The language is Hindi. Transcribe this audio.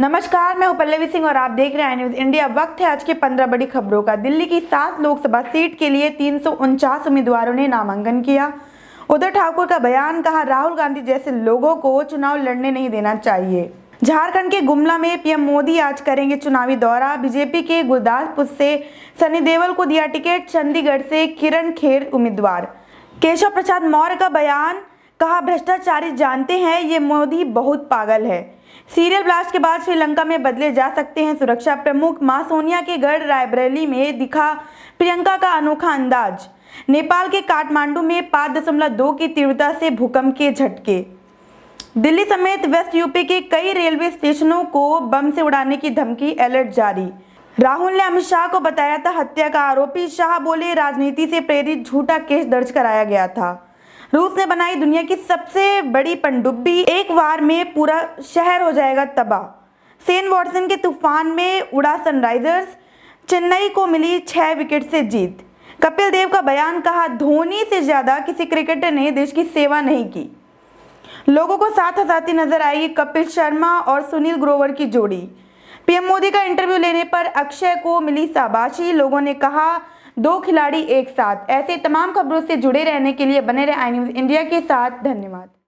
नमस्कार, मैं उपल्लवी सिंह और आप देख रहे हैं न्यूज इंडिया। वक्त है आज के 15 बड़ी खबरों का। दिल्ली की 7 लोकसभा सीट के लिए 349 उम्मीदवारों ने नामांकन किया। उद्धव ठाकुर का बयान, कहा राहुल गांधी जैसे लोगों को चुनाव लड़ने नहीं देना चाहिए। झारखंड के गुमला में पीएम मोदी आज करेंगे चुनावी दौरा। बीजेपी के गुरदासपुर से सनी देवल को दिया टिकट। चंडीगढ़ से किरण खेर उम्मीदवार। केशव प्रसाद मौर्य का बयान, कहा भ्रष्टाचारी जानते हैं ये मोदी बहुत पागल है। सीरियल ब्लास्ट के बाद श्रीलंका में बदले जा सकते हैं सुरक्षा प्रमुख। मां सोनिया के गढ़ रायबरेली में दिखा प्रियंका का अनोखा अंदाज। नेपाल के काठमांडू में 5.2 की तीव्रता से भूकंप के झटके। दिल्ली समेत वेस्ट यूपी के कई रेलवे स्टेशनों को बम से उड़ाने की धमकी, अलर्ट जारी। राहुल ने अमित शाह को बताया था हत्या का आरोपी। शाह बोले राजनीति से प्रेरित झूठा केस दर्ज कराया गया था। रूस ने बनाई दुनिया की सबसे बड़ी पनडुब्बी, एक बार में पूरा शहर हो जाएगा तबाह। सेन वाटसन के तूफान में उड़ा सनराइजर्स, चेन्नई को मिली 6 विकेट से जीत। कपिल देव का बयान, कहा धोनी से ज़्यादा किसी क्रिकेटर ने देश की सेवा नहीं की। लोगों को साथ हंसाती नजर आएगी कपिल शर्मा और सुनील ग्रोवर की जोड़ी। पीएम मोदी का इंटरव्यू लेने पर अक्षय को मिली शाबाशी। लोगों ने कहा 2 खिलाड़ी एक साथ। ऐसे तमाम खबरों से जुड़े रहने के लिए बने रहे आई न्यूज इंडिया के साथ। धन्यवाद।